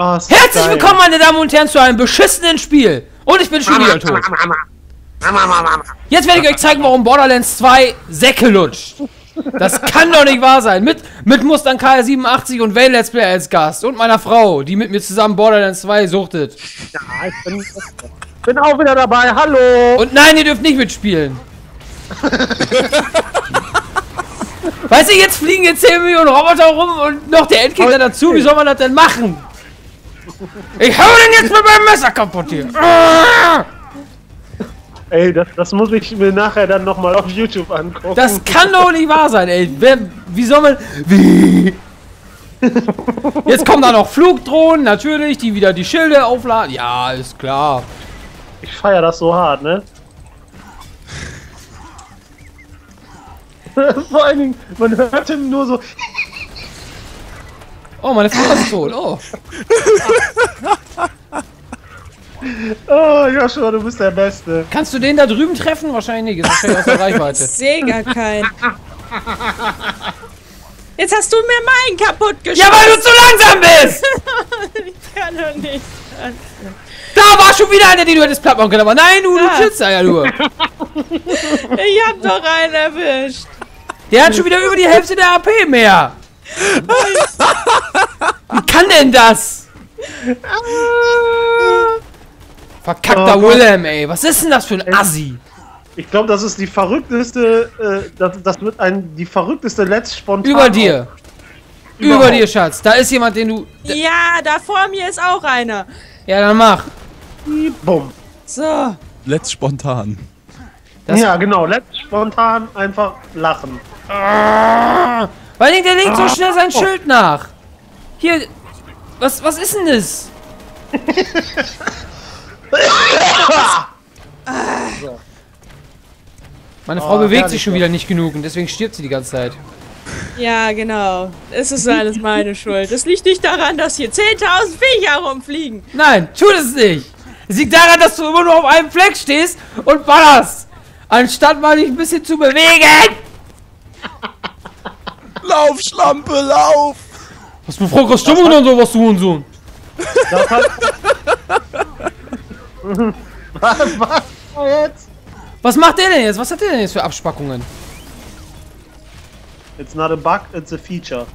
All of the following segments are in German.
Oh, herzlich willkommen, meine Damen und Herren, zu einem beschissenen Spiel. Und ich bin schon wieder tot. Jetzt werde ich euch zeigen, warum Borderlands 2 Säcke lutscht. Das kann doch nicht wahr sein. Mit Mustang KR 87 und Vale Let's Play als Gast. Und meiner Frau, die mit mir zusammen Borderlands 2 suchtet. Ja, ich bin auch wieder dabei. Hallo. Und nein, ihr dürft nicht mitspielen. Weißt du, jetzt fliegen jetzt 10 Millionen Roboter rum und noch der Endgegner dazu. Wie soll man das denn machen? Ich hau den jetzt mit meinem Messer kaputt hier. Ey, das muss ich mir nachher dann nochmal auf YouTube angucken. Das kann doch nicht wahr sein, ey. Wie soll man... Wie? Jetzt kommen da noch Flugdrohnen, natürlich, die wieder die Schilde aufladen. Ja, ist klar. Ich feiere das so hart, ne? Vor allen Dingen, man hört ihn nur so... Oh, meine Frau ist tot, oh. Oh, Joshua, du bist der Beste. Kannst du den da drüben treffen? Wahrscheinlich nicht, ist wahrscheinlich aus der Reichweite. Ich sehe gar keinen. Jetzt hast du mir meinen kaputt geschossen. Ja, weil du zu langsam bist! Ich kann doch nicht. Da war schon wieder einer, den du hättest platt machen können, aber nein, du sitzt da ja nur. Ich hab doch einen erwischt. Der hat schon wieder über die Hälfte der AP mehr. Wie kann denn das? Verkackter Wilhelm, ey. Was ist denn das für ein Assi? Ich glaube, das ist die verrückteste, das wird die verrückteste Let's Spontan. Über dir. Über dir, Schatz. Da ist jemand, den du... Ja, da vor mir ist auch einer. Ja, dann mach. Bumm. So. Let's Spontan. Das ja, genau. Let's Spontan einfach lachen. Weil der legt so schnell sein Schild nach. Hier, was ist denn das? So. Meine Frau bewegt sich schon wieder nicht genug und deswegen stirbt sie die ganze Zeit. Ja, genau. Es ist alles meine Schuld. Es liegt nicht daran, dass hier 10.000 Viecher rumfliegen. Nein, tut es nicht. Es liegt daran, dass du immer nur auf einem Fleck stehst und ballerst. Anstatt mal dich ein bisschen zu bewegen. Lauf, Schlampe, lauf! Was für Frau Stimmung und sowas, du Hurensohn? Das hat... was jetzt? Was macht der denn jetzt? Was hat der denn jetzt für Abspackungen? It's not a bug, it's a feature.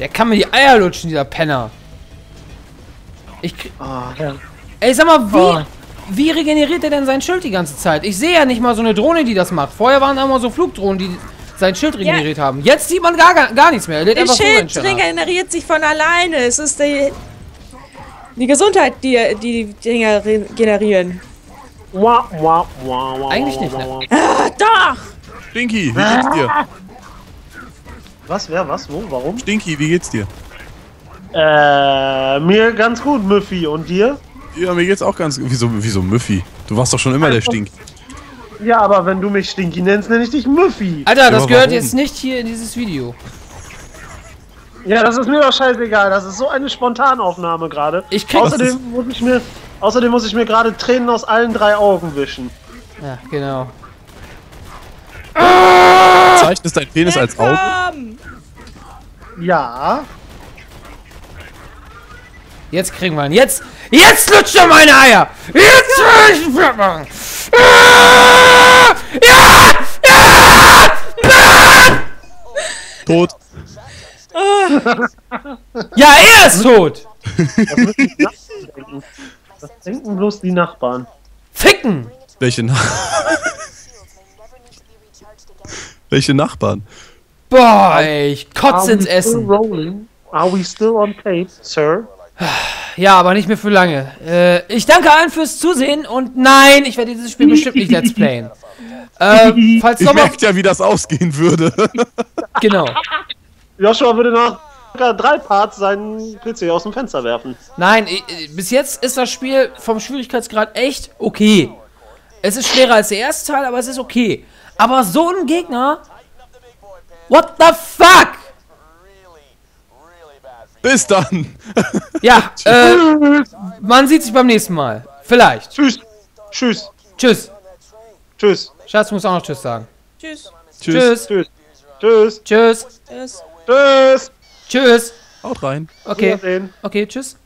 Der kann mir die Eier lutschen, dieser Penner. Ich krieg... Ey, sag mal, wie regeneriert der denn sein Schild die ganze Zeit? Ich sehe ja nicht mal so eine Drohne, die das macht. Vorher waren da immer so Flugdrohnen, die... sein Schild regeneriert haben. Jetzt sieht man gar nichts mehr. Der Schild regeneriert sich von alleine. Es ist die Gesundheit, die Dinger generieren. Eigentlich nicht, ne? Doch! Stinky, wie geht's dir? Was, wer, was, wo, warum? Stinky, wie geht's dir? Mir ganz gut, Müffi. Und dir? Ja, mir geht's auch ganz gut. Wieso Müffi? Du warst doch schon immer der Stinky. Ja, aber wenn du mich Stinky nennst, nenne ich dich Müffi. Alter, das gehört jetzt nicht hier in dieses Video. Ja, das ist mir doch scheißegal. Das ist so eine Spontanaufnahme gerade. Außerdem muss ich mir gerade Tränen aus allen drei Augen wischen. Ja, genau. Zeichnest dein Penis als Augen? Ja. Jetzt kriegen wir ihn. Jetzt lutscht er meine Eier! Jetzt will ich ihn platt machen! Tot. Ja, er ist tot! Das denken bloß die Nachbarn. Ficken! Welche Nachbarn? Welche Nachbarn? Boah, ey, ich kotze ins Essen. Rolling? Are we still on tape, sir? Ja, aber nicht mehr für lange. Ich danke allen fürs Zusehen und nein, ich werde dieses Spiel bestimmt nicht let's playen. Falls ich merke ja, wie das ausgehen würde. Genau. Joshua würde nach 3 Parts seinen PC aus dem Fenster werfen. Nein, bis jetzt ist das Spiel vom Schwierigkeitsgrad echt okay. Es ist schwerer als der erste Teil, aber es ist okay. Aber so ein Gegner... What the fuck? Bis dann! Ja, man sieht sich beim nächsten Mal. Vielleicht. Tschüss. Tschüss. Tschüss. Tschüss. Schatz, du musst auch noch Tschüss sagen. Tschüss. Tschüss. Tschüss. Tschüss. Tschüss. Tschüss. Tschüss. Haut rein. Okay. Okay, tschüss.